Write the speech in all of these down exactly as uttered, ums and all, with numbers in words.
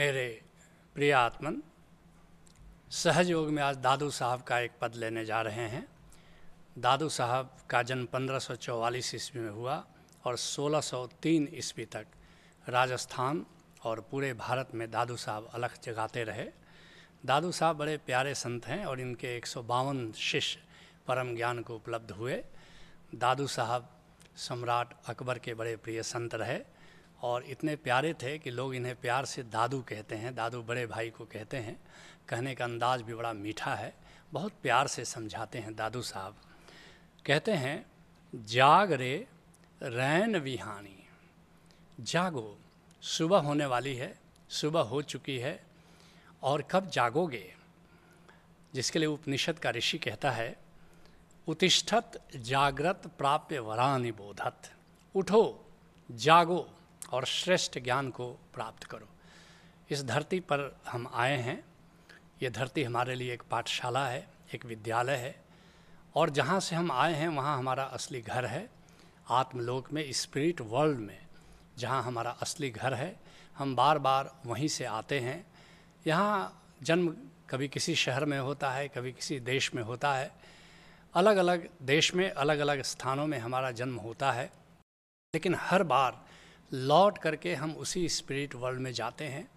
मेरे प्रिय आत्मन, सहजयोग में आज दादू साहब का एक पद लेने जा रहे हैं। दादू साहब का जन्म पंद्रह सौ चौवालीस ईस्वी में हुआ और सोलह सौ तीन ईस्वी तक राजस्थान और पूरे भारत में दादू साहब अलख जगाते रहे। दादू साहब बड़े प्यारे संत हैं और इनके एक सौ बावन शिष्य परम ज्ञान को उपलब्ध हुए। दादू साहब सम्राट अकबर के बड़े प्रिय संत रहे और इतने प्यारे थे कि लोग इन्हें प्यार से दादू कहते हैं। दादू बड़े भाई को कहते हैं। कहने का अंदाज भी बड़ा मीठा है, बहुत प्यार से समझाते हैं दादू साहब। कहते हैं, जाग रे रैन विहानी, जागो, सुबह होने वाली है, सुबह हो चुकी है और कब जागोगे। जिसके लिए उपनिषद का ऋषि कहता है, उत्तिष्ठत जागृत प्राप्य वरानि बोधत, उठो, जागो और श्रेष्ठ ज्ञान को प्राप्त करो। इस धरती पर हम आए हैं, ये धरती हमारे लिए एक पाठशाला है, एक विद्यालय है और जहाँ से हम आए हैं वहाँ हमारा असली घर है। आत्मलोक में, स्पिरिट वर्ल्ड में, जहाँ हमारा असली घर है, हम बार बार वहीं से आते हैं। यहाँ जन्म कभी किसी शहर में होता है, कभी किसी देश में होता है, अलग अलग देश में, अलग अलग स्थानों में हमारा जन्म होता है, लेकिन हर बार लौट करके हम उसी स्पिरिट वर्ल्ड में जाते हैं,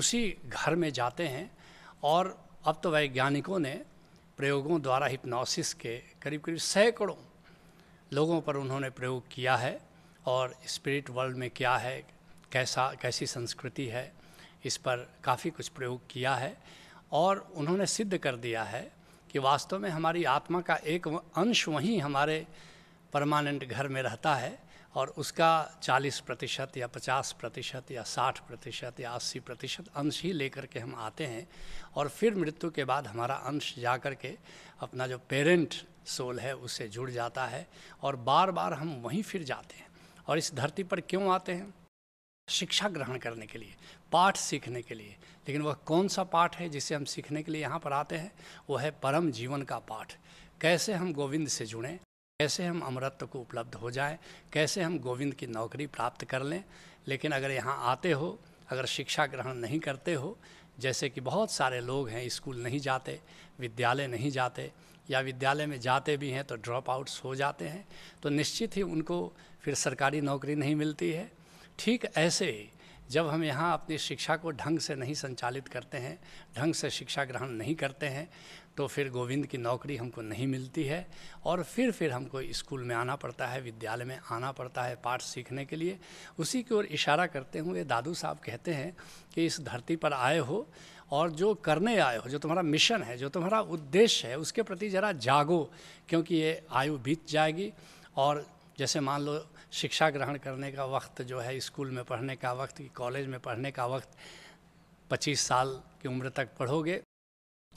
उसी घर में जाते हैं। और अब तो वैज्ञानिकों ने प्रयोगों द्वारा हिपनोसिस के करीब करीब सैकड़ों लोगों पर उन्होंने प्रयोग किया है और स्पिरिट वर्ल्ड में क्या है, कैसा कैसी संस्कृति है, इस पर काफ़ी कुछ प्रयोग किया है और उन्होंने सिद्ध कर दिया है कि वास्तव में हमारी आत्मा का एक अंश वहीं हमारे परमानेंट घर में रहता है और उसका चालीस प्रतिशत या पचास प्रतिशत या साठ प्रतिशत या अस्सी प्रतिशत अंश ही लेकर के हम आते हैं और फिर मृत्यु के बाद हमारा अंश जा कर के अपना जो पेरेंट सोल है उससे जुड़ जाता है और बार बार हम वहीं फिर जाते हैं। और इस धरती पर क्यों आते हैं? शिक्षा ग्रहण करने के लिए, पाठ सीखने के लिए। लेकिन वह कौन सा पाठ है जिसे हम सीखने के लिए यहाँ पर आते हैं? वह है परम जीवन का पाठ। कैसे हम गोविंद से जुड़ें, कैसे हम अमृत को उपलब्ध हो जाएं, कैसे हम गोविंद की नौकरी प्राप्त कर लें। लेकिन अगर यहाँ आते हो, अगर शिक्षा ग्रहण नहीं करते हो, जैसे कि बहुत सारे लोग हैं स्कूल नहीं जाते, विद्यालय नहीं जाते या विद्यालय में जाते भी हैं तो ड्रॉप आउट्स हो जाते हैं, तो निश्चित ही उनको फिर सरकारी नौकरी नहीं मिलती है। ठीक ऐसे ही जब हम यहाँ अपनी शिक्षा को ढंग से नहीं संचालित करते हैं, ढंग से शिक्षा ग्रहण नहीं करते हैं, तो फिर गोविंद की नौकरी हमको नहीं मिलती है और फिर फिर हमको स्कूल में आना पड़ता है, विद्यालय में आना पड़ता है पाठ सीखने के लिए। उसी की ओर इशारा करते हुए दादू साहब कहते हैं कि इस धरती पर आए हो और जो करने आए हो, जो तुम्हारा मिशन है, जो तुम्हारा उद्देश्य है, उसके प्रति ज़रा जागो, क्योंकि ये आयु बीत जाएगी। और जैसे मान लो शिक्षा ग्रहण करने का वक्त जो है, स्कूल में पढ़ने का वक्त, कॉलेज में पढ़ने का वक्त, पच्चीस साल की उम्र तक पढ़ोगे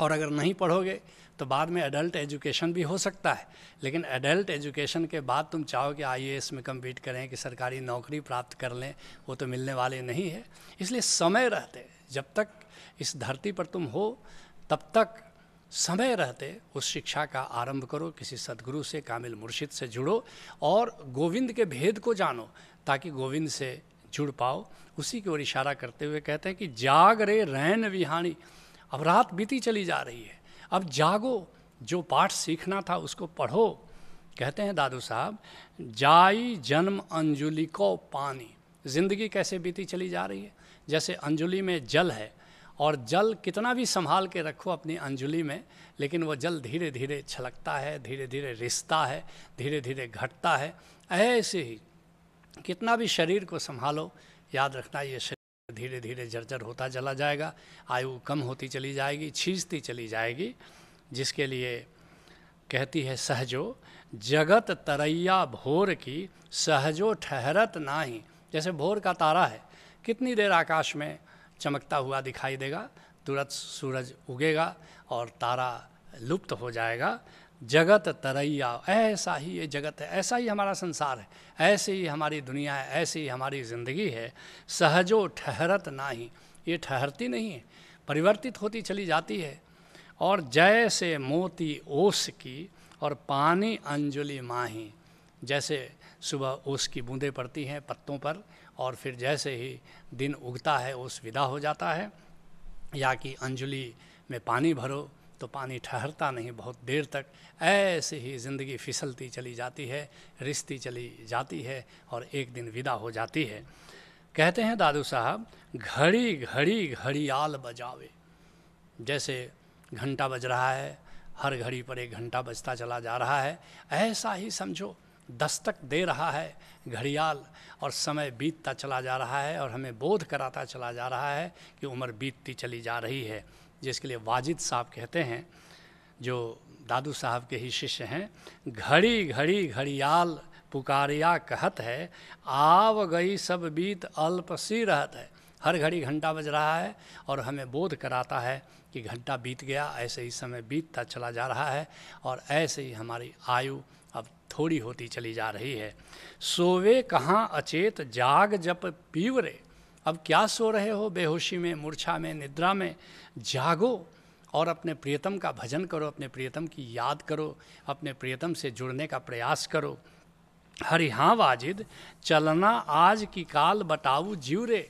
और अगर नहीं पढ़ोगे तो बाद में एडल्ट एजुकेशन भी हो सकता है। लेकिन एडल्ट एजुकेशन के बाद तुम चाहो कि आई ए एस में कम्पीट करें, कि सरकारी नौकरी प्राप्त कर लें, वो तो मिलने वाले नहीं है। इसलिए समय रहते, जब तक इस धरती पर तुम हो तब तक समय रहते उस शिक्षा का आरंभ करो, किसी सद्गुरु से, कामिल मुर्शिद से जुड़ो और गोविंद के भेद को जानो ताकि गोविंद से जुड़ पाओ। उसी की ओर इशारा करते हुए कहते हैं कि जाग रे रैन विहानी, अब रात बीती चली जा रही है, अब जागो, जो पाठ सीखना था उसको पढ़ो। कहते हैं दादू साहब, जाई जन्म अंजुलि को पानी, जिंदगी कैसे बीती चली जा रही है। जैसे अंजुलि में जल है और जल कितना भी संभाल के रखो अपनी अंजुलि में, लेकिन वो जल धीरे धीरे छलकता है, धीरे धीरे रिसता है, धीरे धीरे घटता है। ऐसे ही कितना भी शरीर को संभालो, याद रखना ये शरीर धीरे धीरे जर्जर होता चला जाएगा, आयु कम होती चली जाएगी, छींचती चली जाएगी। जिसके लिए कहती है सहजो जगत तरैया भोर की, सहजो ठहरत नाही। जैसे भोर का तारा है, कितनी देर आकाश में चमकता हुआ दिखाई देगा, तुरंत सूरज उगेगा और तारा लुप्त हो जाएगा। जगत तरैया, ऐसा ही ये जगत है, ऐसा ही हमारा संसार है, ऐसे ही हमारी दुनिया है, ऐसी ही हमारी ज़िंदगी है। सहजो ठहरत नाही, ये ठहरती नहीं है, परिवर्तित होती चली जाती है। और जैसे मोती ओस की और पानी अंजुलि माही, जैसे सुबह ओस की बूंदें पड़ती हैं पत्तों पर, और फिर जैसे ही दिन उगता है ओस विदा हो जाता है। या कि अंजलि में पानी भरो तो पानी ठहरता नहीं, बहुत देर तक ऐसे ही ज़िंदगी फिसलती चली जाती है, रिश्ती चली जाती है और एक दिन विदा हो जाती है। कहते हैं दादू साहब, घड़ी घड़ी घड़ियाल बजावे, जैसे घंटा बज रहा है, हर घड़ी पर एक घंटा बजता चला जा रहा है, ऐसा ही समझो दस्तक दे रहा है घड़ियाल, और समय बीतता चला जा रहा है और हमें बोध कराता चला जा रहा है कि उम्र बीतती चली जा रही है। जिसके लिए वाजिद साहब कहते हैं, जो दादू साहब के ही शिष्य हैं, घड़ी घड़ी घड़ियाल पुकारिया कहत है, आव गई सब बीत अल्प सी रहत है। हर घड़ी घंटा बज रहा है और हमें बोध कराता है कि घंटा बीत गया, ऐसे ही समय बीतता चला जा रहा है और ऐसे ही हमारी आयु अब थोड़ी होती चली जा रही है। सोवे कहाँ अचेत जाग जप पीवरे, अब क्या सो रहे हो बेहोशी में, मूर्छा में, निद्रा में? जागो और अपने प्रियतम का भजन करो, अपने प्रियतम की याद करो, अपने प्रियतम से जुड़ने का प्रयास करो। हरि हाँ वाजिद चलना आज की काल बताऊ जीवरे।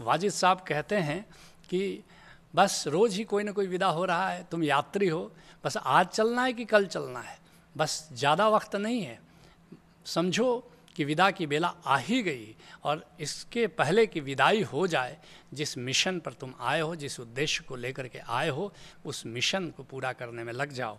वाजिद साहब कहते हैं कि बस रोज़ ही कोई ना कोई विदा हो रहा है, तुम यात्री हो, बस आज चलना है कि कल चलना है, बस ज़्यादा वक्त नहीं है। समझो कि विदा की बेला आ ही गई और इसके पहले कि विदाई हो जाए, जिस मिशन पर तुम आए हो, जिस उद्देश्य को लेकर के आए हो, उस मिशन को पूरा करने में लग जाओ।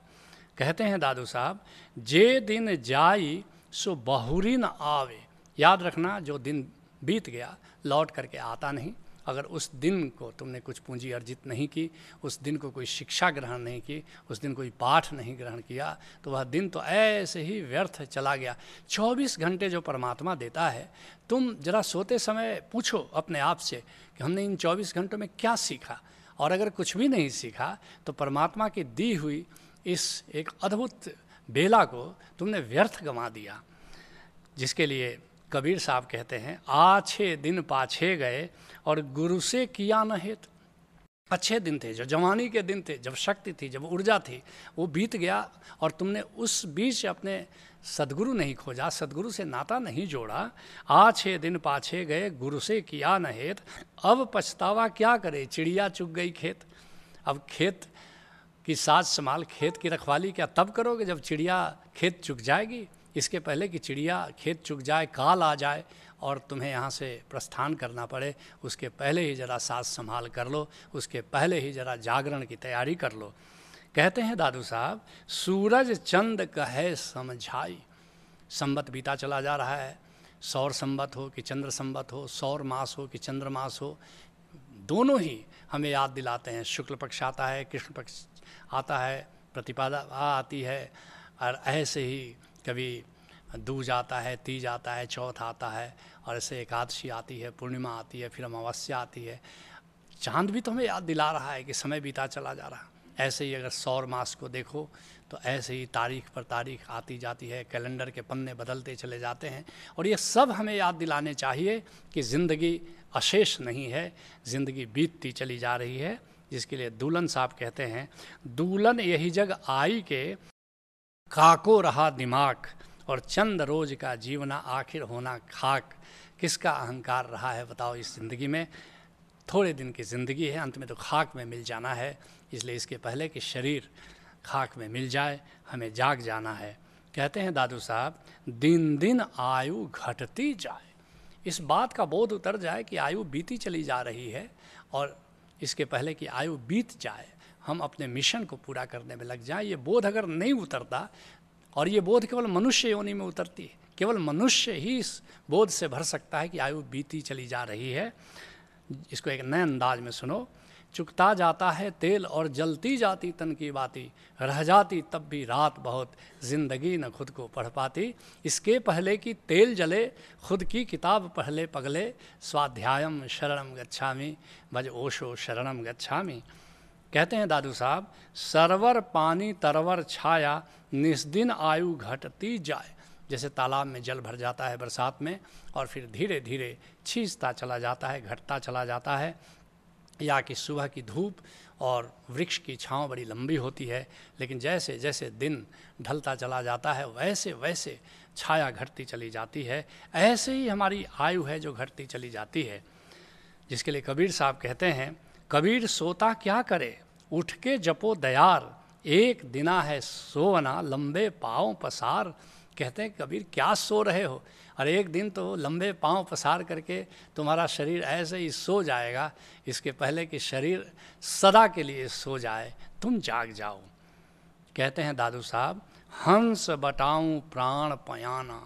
कहते हैं दादू साहब, जे दिन जाई सो बहुरी न आवे। याद रखना, जो दिन बीत गया लौट करके आता नहीं। अगर उस दिन को तुमने कुछ पूंजी अर्जित नहीं की, उस दिन को कोई शिक्षा ग्रहण नहीं की, उस दिन कोई पाठ नहीं ग्रहण किया, तो वह दिन तो ऐसे ही व्यर्थ चला गया। चौबीस घंटे जो परमात्मा देता है, तुम जरा सोते समय पूछो अपने आप से कि हमने इन चौबीस घंटों में क्या सीखा, और अगर कुछ भी नहीं सीखा तो परमात्मा की दी हुई इस एक अद्भुत बेला को तुमने व्यर्थ गंवा दिया। जिसके लिए कबीर साहब कहते हैं, आछे दिन पाछे गए और गुरु से किया न हित। अच्छे दिन थे, जो जवानी के दिन थे, जब शक्ति थी, जब ऊर्जा थी, वो बीत गया और तुमने उस बीच अपने सद्गुरु नहीं खोजा, सद्गुरु से नाता नहीं जोड़ा। आछे दिन पाछे गए गुरु से किया न हित, अब पछतावा क्या करे चिड़िया चुग गई खेत। अब खेत की साज संभाल, खेत की रखवाली क्या तब करोगे जब चिड़िया खेत चुग जाएगी? इसके पहले कि चिड़िया खेत चुग जाए, काल आ जाए और तुम्हें यहाँ से प्रस्थान करना पड़े, उसके पहले ही ज़रा साथ संभाल कर लो, उसके पहले ही ज़रा जागरण की तैयारी कर लो। कहते हैं दादू साहब, सूरज चंद कहे समझाई। संवत बीता चला जा रहा है, सौर संवत हो कि चंद्र संवत हो, सौर मास हो कि चंद्र मास हो, दोनों ही हमें याद दिलाते हैं। शुक्ल पक्ष आता है, कृष्ण पक्ष आता है, प्रतिपदा आती है, और ऐसे ही कभी दूज आता है, तीज आता है, चौथ आता है, और ऐसे एकादशी आती है, पूर्णिमा आती है, फिर अमावस्या आती है। चांद भी तो हमें याद दिला रहा है कि समय बीता चला जा रहा है। ऐसे ही अगर सौर मास को देखो तो ऐसे ही तारीख पर तारीख आती जाती है, कैलेंडर के पन्ने बदलते चले जाते हैं। और ये सब हमें याद दिलाने चाहिए कि ज़िंदगी अशेष नहीं है, ज़िंदगी बीतती चली जा रही है। जिसके लिए दूलन साहब कहते हैं, दूलन यही जग आई के काको रहा दिमाग, और चंद रोज का जीवना आखिर होना खाक। किसका अहंकार रहा है बताओ इस ज़िंदगी में? थोड़े दिन की ज़िंदगी है, अंत में तो खाक में मिल जाना है, इसलिए इसके पहले कि शरीर खाक में मिल जाए हमें जाग जाना है। कहते हैं दादू साहब, दिन दिन आयु घटती जाए। इस बात का बोध उतर जाए कि आयु बीती चली जा रही है, और इसके पहले कि आयु बीत जाए हम अपने मिशन को पूरा करने में लग जाएं। ये बोध अगर नहीं उतरता, और ये बोध केवल मनुष्य योनि में उतरती है, केवल मनुष्य ही इस बोध से भर सकता है कि आयु बीती चली जा रही है। इसको एक नए अंदाज में सुनो। चुकता जाता है तेल और जलती जाती तन की बाती, रह जाती तब भी रात बहुत, जिंदगी न खुद को पढ़ पाती। इसके पहले कि तेल जले खुद की किताब पहले पगले, स्वाध्यायम शरणम गच्छामि भज ओशो शरणम गच्छामि। कहते हैं दादू साहब, सरवर पानी तरवर छाया निस्दिन आयु घटती जाए। जैसे तालाब में जल भर जाता है बरसात में और फिर धीरे धीरे छींचता चला जाता है, घटता चला जाता है। या कि सुबह की धूप और वृक्ष की छांव बड़ी लंबी होती है, लेकिन जैसे जैसे दिन ढलता चला जाता है वैसे वैसे छाया घटती चली जाती है, ऐसे ही हमारी आयु है जो घटती चली जाती है, जिसके लिए कबीर साहब कहते हैं, कबीर सोता क्या करे उठ के जपो दयार, एक दिना है सोवना लंबे पाँव पसार। कहते हैं कबीर क्या सो रहे हो, और एक दिन तो लंबे पाँव पसार करके तुम्हारा शरीर ऐसे ही सो जाएगा, इसके पहले कि शरीर सदा के लिए सो जाए तुम जाग जाओ। कहते हैं दादू साहब, हंस बटाऊं प्राण पयाना,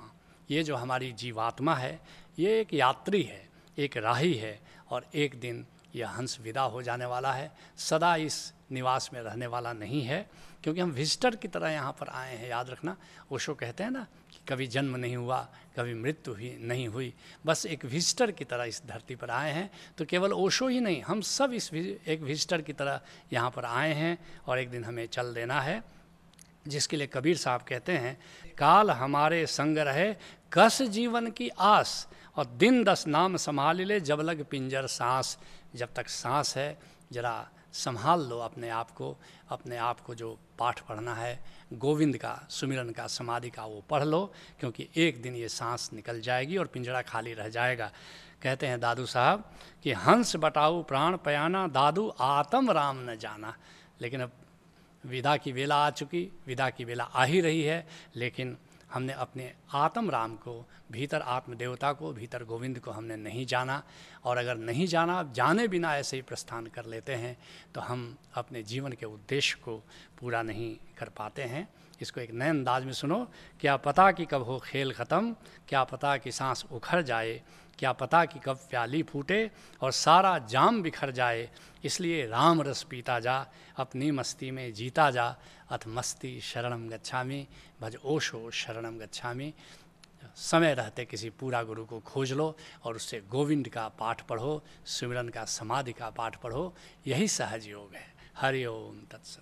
ये जो हमारी जीवात्मा है ये एक यात्री है, एक राही है, और एक दिन यह हंस विदा हो जाने वाला है, सदा इस निवास में रहने वाला नहीं है, क्योंकि हम विजिटर की तरह यहाँ पर आए हैं। याद रखना, ओशो कहते हैं ना कि कभी जन्म नहीं हुआ, कभी मृत्यु ही नहीं हुई, बस एक विजिटर की तरह इस धरती पर आए हैं। तो केवल ओशो ही नहीं, हम सब इस एक विजिटर की तरह यहाँ पर आए हैं, और एक दिन हमें चल देना है, जिसके लिए कबीर साहब कहते हैं, काल हमारे संग रहे कस जीवन की आस, और दिन दस नाम संभाल ले जब लग पिंजर सांस। जब तक सांस है जरा संभाल लो अपने आप को, अपने आप को जो पाठ पढ़ना है गोविंद का, सुमिरन का, समाधि का, वो पढ़ लो, क्योंकि एक दिन ये सांस निकल जाएगी और पिंजरा खाली रह जाएगा। कहते हैं दादू साहब कि हंस बटाऊ प्राण पयाना, दादू आत्मराम न जाना। लेकिन अब विदा की वेला आ चुकी, विदा की वेला आ ही रही है, लेकिन हमने अपने आत्मराम को, भीतर आत्मदेवता को, भीतर गोविंद को हमने नहीं जाना, और अगर नहीं जाना, जाने बिना ऐसे ही प्रस्थान कर लेते हैं तो हम अपने जीवन के उद्देश्य को पूरा नहीं कर पाते हैं। इसको एक नए अंदाज में सुनो। क्या पता कि कब हो खेल ख़त्म, क्या पता कि सांस उखड़ जाए, क्या पता कि कब प्याली फूटे और सारा जाम बिखर जाए, इसलिए राम रस पीता जा, अपनी मस्ती में जीता जा, अथ मस्ती शरणम गच्छामि, भज ओशो शरणम गच्छामि। समय रहते किसी पूरा गुरु को खोज लो और उससे गोविंद का पाठ पढ़ो, सुमिरन का, समाधि का पाठ पढ़ो, यही सहजयोग है। हरिओम तत्सत।